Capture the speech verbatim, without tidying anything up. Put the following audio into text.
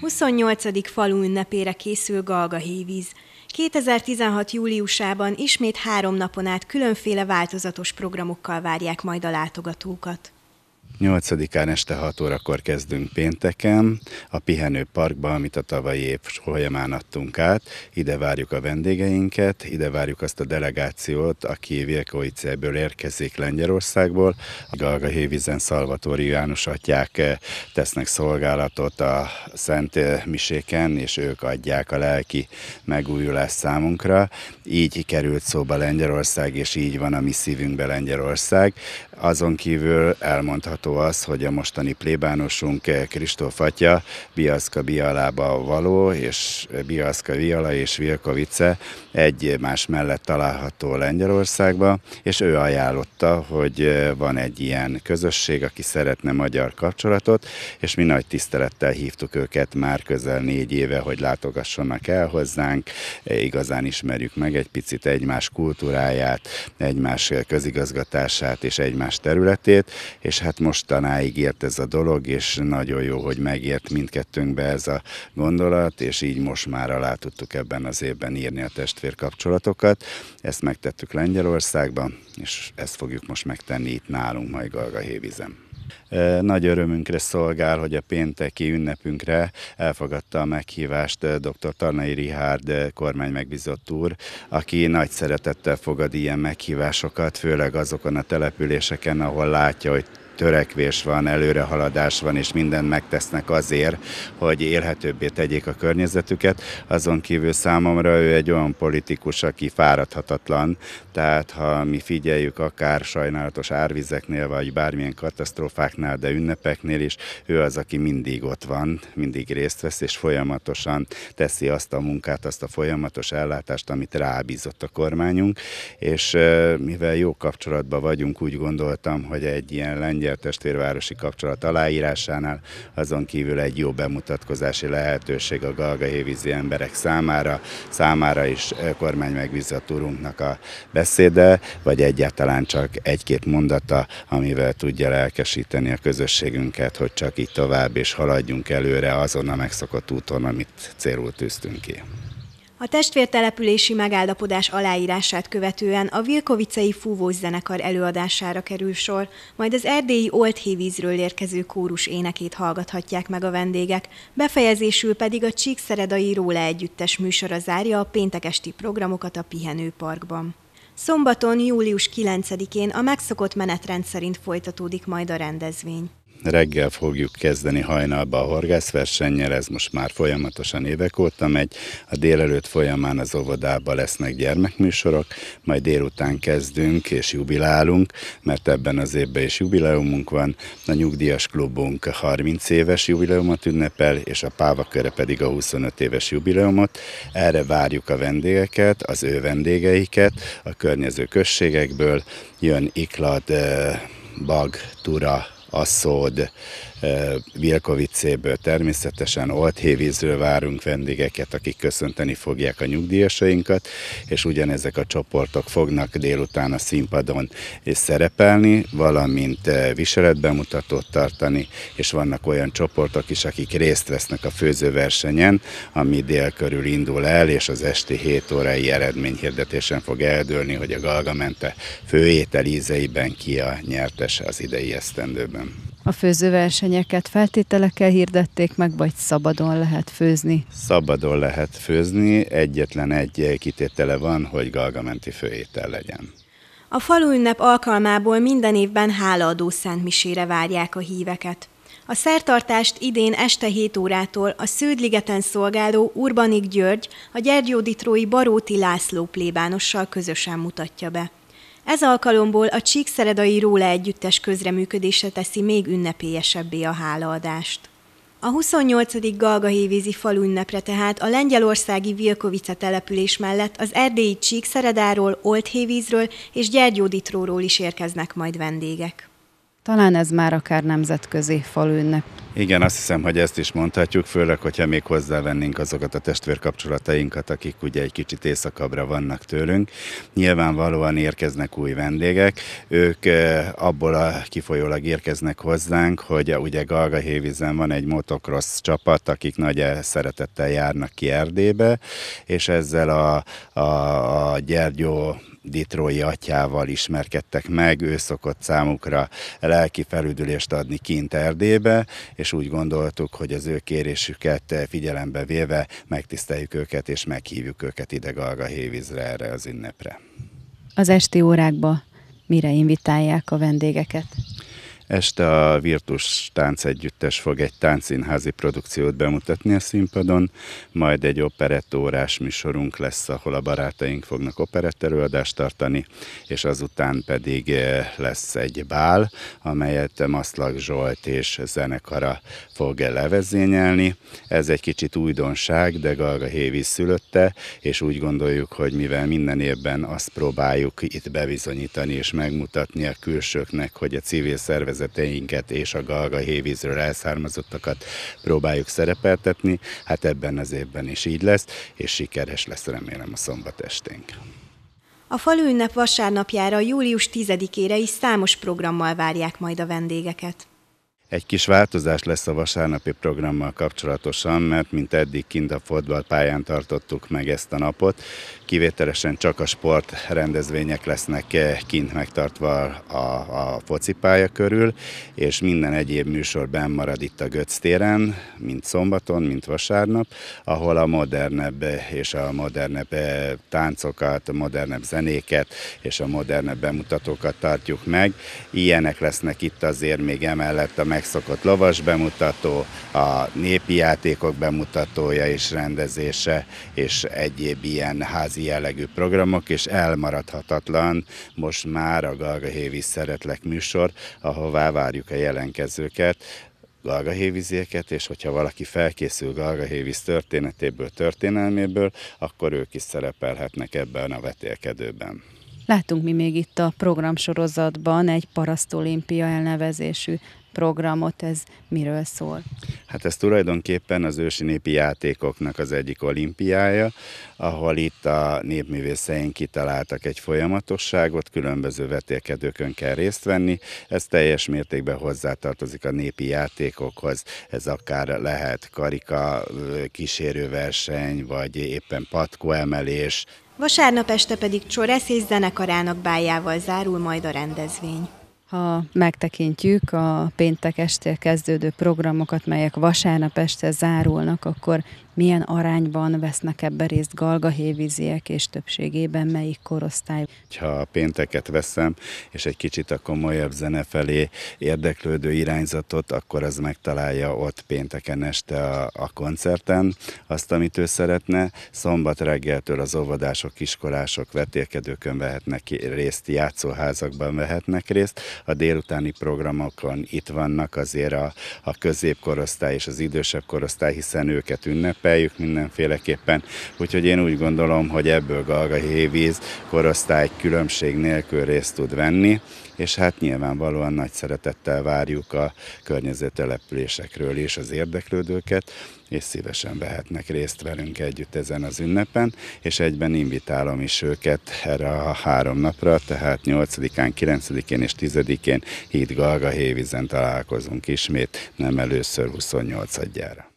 huszonnyolcadik falu ünnepére készül Galgahévíz. kétezer-tizenhat. júliusában ismét három napon át különféle változatos programokkal várják majd a látogatókat. nyolcadikán este hat órakor kezdünk pénteken, a pihenő parkban, amit a tavalyi év folyamán adtunk át. Ide várjuk a vendégeinket, ide várjuk azt a delegációt, aki Wilkowiceből érkezik Lengyelországból. A Galgahévízen Szalvatori János atyák tesznek szolgálatot a szent miséken, és ők adják a lelki megújulást számunkra. Így került szóba Lengyelország, és így van a mi szívünkben Lengyelország. Azon kívül elmondható az, hogy a mostani plébánosunk Kristóf Atya Bielsko-Bialába való, és Bielsko-Biała és Wilkowice egymás mellett található Lengyelországba, és ő ajánlotta, hogy van egy ilyen közösség, aki szeretne magyar kapcsolatot, és mi nagy tisztelettel hívtuk őket már közel négy éve, hogy látogassanak el hozzánk, igazán ismerjük meg egy picit egymás kultúráját, egymás közigazgatását és egymás területét, és hát mostanáig ért ez a dolog, és nagyon jó, hogy megért mindkettőnkbe ez a gondolat, és így most már alá tudtuk ebben az évben írni a testvérkapcsolatokat. Ezt megtettük Lengyelországban, és ezt fogjuk most megtenni itt nálunk majd Galgahévízen. Nagy örömünkre szolgál, hogy a pénteki ünnepünkre elfogadta a meghívást dr. Tarnai Richárd kormánymegbízott úr, aki nagy szeretettel fogad ilyen meghívásokat, főleg azokon a településeken, ahol látja, hogy törekvés van, előrehaladás van, és mindent megtesznek azért, hogy élhetőbbé tegyék a környezetüket. Azon kívül számomra ő egy olyan politikus, aki fáradhatatlan, tehát ha mi figyeljük akár sajnálatos árvizeknél, vagy bármilyen katasztrófáknál, de ünnepeknél is, ő az, aki mindig ott van, mindig részt vesz, és folyamatosan teszi azt a munkát, azt a folyamatos ellátást, amit rábízott a kormányunk, és mivel jó kapcsolatban vagyunk, úgy gondoltam, hogy egy ilyen lengyel testvérvárosi kapcsolat aláírásánál, azon kívül egy jó bemutatkozási lehetőség a galgahévízi emberek számára, számára is kormánymegbízott urunknak a beszéde, vagy egyáltalán csak egy-két mondata, amivel tudja lelkesíteni a közösségünket, hogy csak így tovább, és haladjunk előre azon a megszokott úton, amit célul tűztünk ki. A testvértelepülési megállapodás aláírását követően a Wilkowicei fúvós zenekar előadására kerül sor, majd az erdélyi Olt-Hévízről érkező kórus énekét hallgathatják meg a vendégek, befejezésül pedig a Csíkszeredai Róla Együttes műsora zárja a péntek esti programokat a pihenőparkban. Szombaton, július kilencedikén a megszokott menetrend szerint folytatódik majd a rendezvény. Reggel fogjuk kezdeni hajnalba a horgászversennyel, ez most már folyamatosan évek óta megy. A délelőtt folyamán az óvodában lesznek gyermekműsorok, majd délután kezdünk és jubilálunk, mert ebben az évben is jubileumunk van. A nyugdíjas klubunk harminc éves jubileumot ünnepel, és a pávaköre pedig a huszonöt éves jubileumot. Erre várjuk a vendégeket, az ő vendégeiket, a környező községekből jön Iklad, Bag, Tura, Asszód, Wilkowicéből természetesen, Olt-Hévízről várunk vendégeket, akik köszönteni fogják a nyugdíjasainkat, és ugyanezek a csoportok fognak délután a színpadon szerepelni, valamint viseletbemutatót tartani, és vannak olyan csoportok is, akik részt vesznek a főzőversenyen, ami dél körül indul el, és az esti hét órai eredményhirdetésen fog eldőlni, hogy a galgamente főétel ízeiben ki a nyertes az idei esztendőben. A főzőversenyeket feltételekkel hirdették meg, vagy szabadon lehet főzni? Szabadon lehet főzni, egyetlen egy kitétele van, hogy galgamenti főétel legyen. A falu ünnep alkalmából minden évben hálaadó szentmisére várják a híveket. A szertartást idén este hét órától a Sződligeten szolgáló Urbanik György, a gyergyóditrói Baróti László plébánossal közösen mutatja be. Ez alkalomból a Csíkszeredai Róla Együttes közreműködése teszi még ünnepélyesebbé a hálaadást. A huszonnyolcadik galgahévízi falu ünnepre tehát a lengyelországi Wilkowice település mellett az erdélyi Csíkszeredáról, Olt-Hévízről és Gyergyóditróról is érkeznek majd vendégek. Talán ez már akár nemzetközi falu ünnep. Igen, azt hiszem, hogy ezt is mondhatjuk, főleg, hogyha még hozzávennénk azokat a testvérkapcsolatainkat, akik ugye egy kicsit északabbra vannak tőlünk. Nyilvánvalóan érkeznek új vendégek, ők abból a kifolyólag érkeznek hozzánk, hogy ugye Galgahévízen van egy motocross csapat, akik nagy szeretettel járnak ki Erdélybe, és ezzel a, a, a Gyergyó ditrói atyával ismerkedtek meg, ő szokott számukra lelki felüdülést adni kint Erdélybe, és úgy gondoltuk, hogy az ő kérésüket figyelembe véve megtiszteljük őket, és meghívjuk őket ide Galgahévízre, erre az ünnepre. Az esti órákba mire invitálják a vendégeket? Este a Virtus táncegyüttes fog egy táncszínházi produkciót bemutatni a színpadon, majd egy operettórás műsorunk lesz, ahol a barátaink fognak operett előadást tartani, és azután pedig lesz egy bál, amelyet Maszlak Zsolt és zenekara fog levezényelni. Ez egy kicsit újdonság, de Galgahévíz szülötte, és úgy gondoljuk, hogy mivel minden évben azt próbáljuk itt bebizonyítani és megmutatni a külsőknek, hogy a civil szervezet és a Galgahévízről elszármazottakat próbáljuk szerepeltetni, hát ebben az évben is így lesz, és sikeres lesz remélem a szombat esténk. A falu ünnep vasárnapjára, július tizedikére is számos programmal várják majd a vendégeket. Egy kis változás lesz a vasárnapi programmal kapcsolatosan, mert mint eddig kint a fotballpályán tartottuk meg ezt a napot. Kivételesen csak a sportrendezvények lesznek kint megtartva a, a focipálya körül, és minden egyéb műsor benn marad itt a Götztéren, mint szombaton, mint vasárnap, ahol a modernebb és a modernebb táncokat, a modernebb zenéket és a modernebb bemutatókat tartjuk meg. Ilyenek lesznek itt azért még emellett a megszokott lovas bemutató, a népi játékok bemutatója és rendezése, és egyéb ilyen házi jellegű programok, és elmaradhatatlan most már a Galgahévíz Szeretlek műsor, ahová várjuk a jelenkezőket, galgahévízieket, és hogyha valaki felkészül Galgahévíz történetéből, történelméből, akkor ők is szerepelhetnek ebben a vetélkedőben. Látunk mi még itt a programsorozatban egy parasztolimpia elnevezésű programot, ez miről szól? Hát ez tulajdonképpen az ősi népi játékoknak az egyik olimpiája, ahol itt a népművészeink kitaláltak egy folyamatosságot, különböző vetélkedőkön kell részt venni, ez teljes mértékben hozzátartozik a népi játékokhoz, ez akár lehet karika kísérőverseny, vagy éppen patkóemelés. Vasárnap este pedig Csór Eszter és zenekarának báljával zárul majd a rendezvény. Ha megtekintjük a péntek estél kezdődő programokat, melyek vasárnap este zárulnak, akkor milyen arányban vesznek ebbe részt galgahévíziek, és többségében melyik korosztály? Ha a pénteket veszem, és egy kicsit a komolyabb zene felé érdeklődő irányzatot, akkor az megtalálja ott pénteken este a, a koncerten azt, amit ő szeretne. Szombat reggeltől az óvodások, iskolások vetélkedőkön vehetnek részt, játszóházakban vehetnek részt. A délutáni programokon itt vannak azért a, a középkorosztály és az idősebb korosztály, hiszen őket ünnepeljük mindenféleképpen. Úgyhogy én úgy gondolom, hogy ebből Galgahévíz korosztály különbség nélkül részt tud venni, és hát nyilvánvalóan nagy szeretettel várjuk a környező településekről is az érdeklődőket, és szívesen vehetnek részt velünk együtt ezen az ünnepen, és egyben invitálom is őket erre a három napra, tehát nyolcadikán, kilencedikén és tizedikén itt Galgahévízen találkozunk ismét, nem először huszonnyolcadjára.